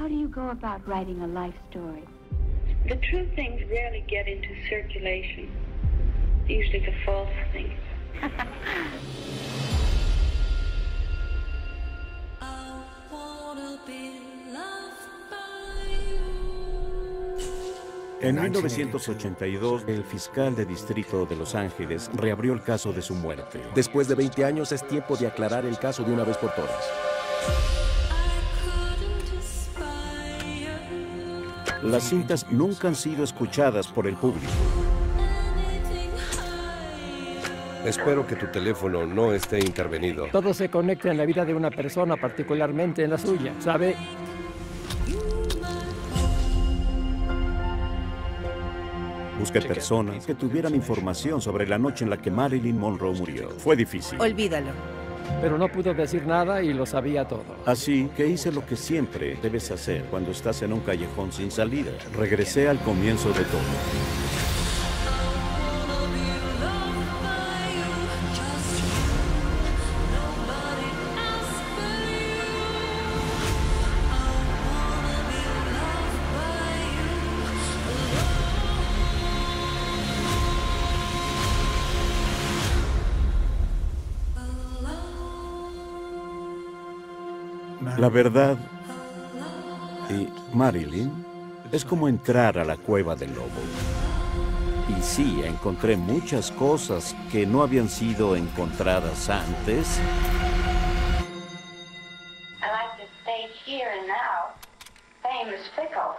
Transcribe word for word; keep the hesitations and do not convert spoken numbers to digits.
How do you go about writing a life story? The true things rarely get into circulation. Usually the false things. I wanna be loved by you. En mil novecientos ochenta y dos, el fiscal de distrito de Los Ángeles reabrió el caso de su muerte. Después de veinte años, es tiempo de aclarar el caso de una vez por todas. Las cintas nunca han sido escuchadas por el público. Espero que tu teléfono no esté intervenido. Todo se conecta en la vida de una persona, particularmente en la suya, ¿sabe? Busqué personas que tuvieran información sobre la noche en la que Marilyn Monroe murió. Fue difícil. Olvídalo. Pero no pudo decir nada y lo sabía todo. Así que hice lo que siempre debes hacer cuando estás en un callejón sin salida. Regresé al comienzo de todo. La verdad y Marilyn es como entrar a la cueva del lobo. Y sí, encontré muchas cosas que no habían sido encontradas antes. I like to stay here and now. Fame is fickle.